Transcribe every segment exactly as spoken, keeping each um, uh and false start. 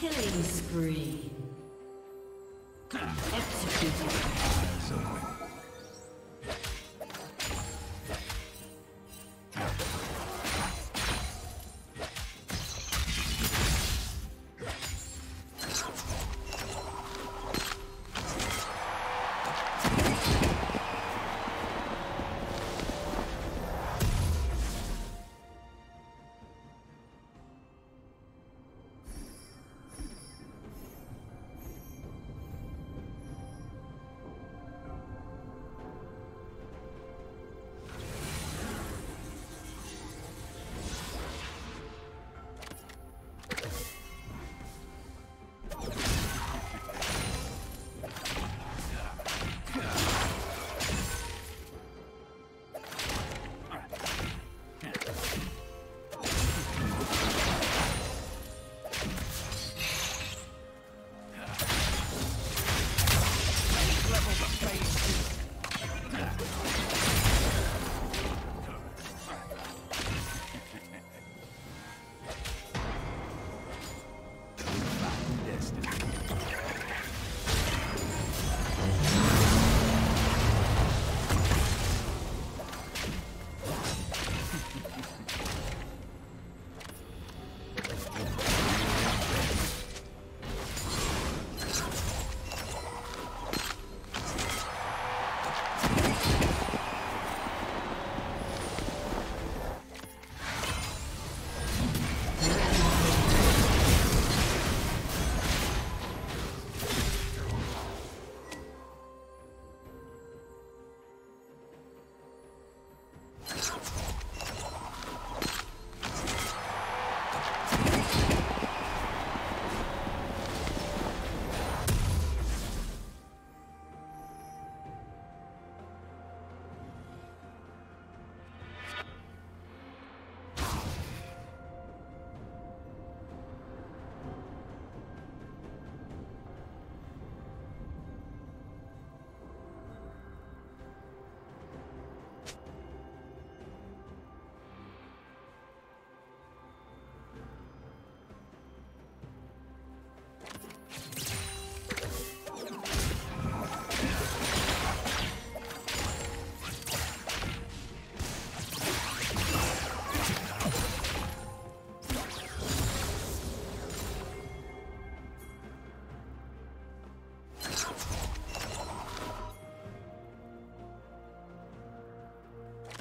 Killing spree. Executed.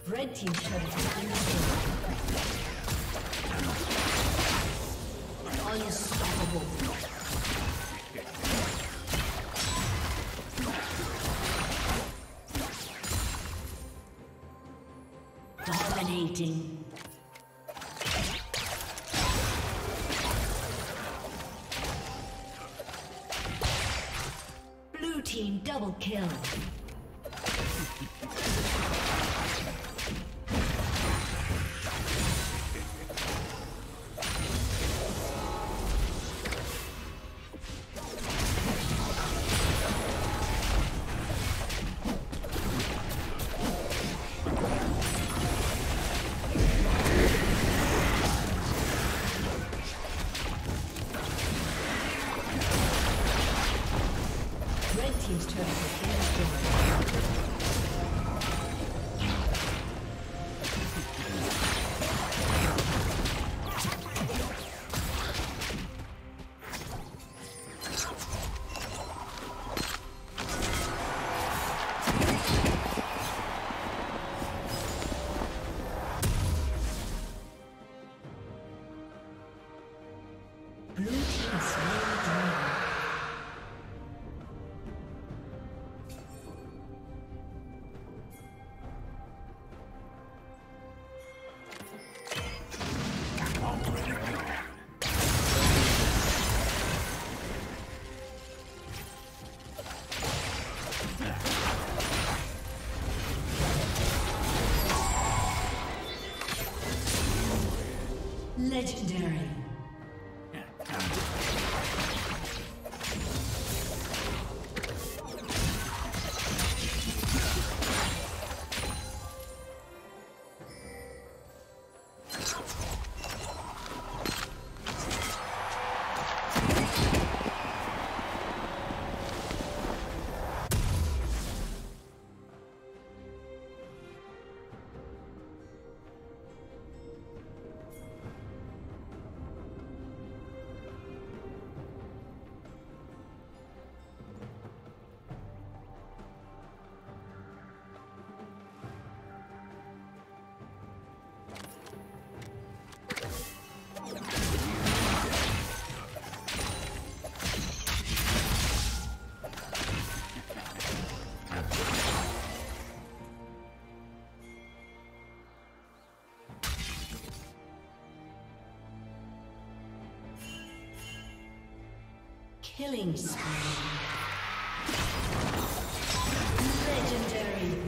Red team's turret has been destroyed. Unstoppable. Dominating. Blue team double kill. Legendary. Killing spree. Legendary.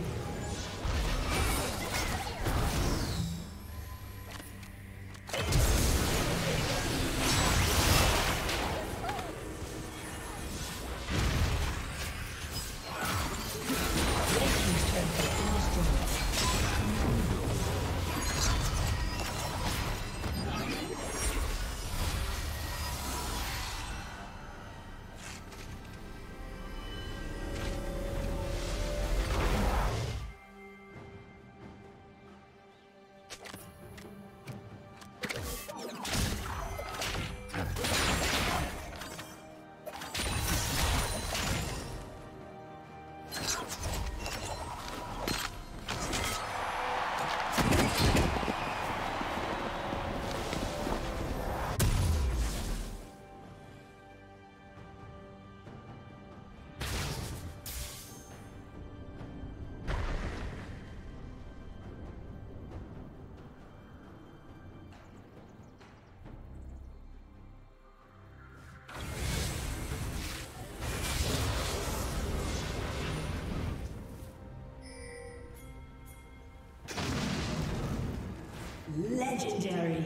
Legendary.